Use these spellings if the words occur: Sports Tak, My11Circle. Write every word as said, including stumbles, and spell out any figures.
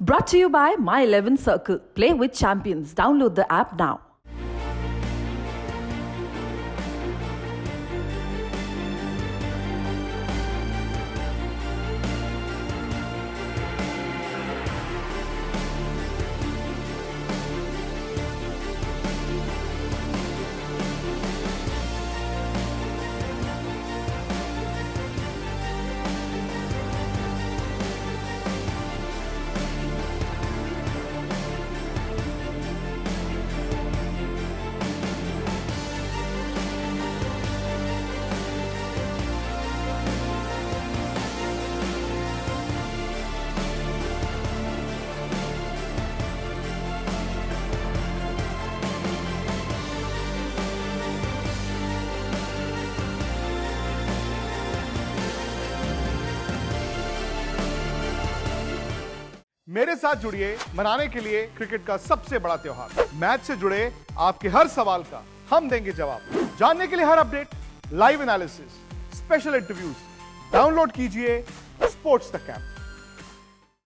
Brought to you by My eleven Circle. Play with champions. Download the app now. मेरे साथ जुड़िए मनाने के लिए क्रिकेट का सबसे बड़ा त्योहार। मैच से जुड़े आपके हर सवाल का हम देंगे जवाब। जानने के लिए हर update, live analysis, special interviews download कीजिए स्पोर्ट्स तक ऐप।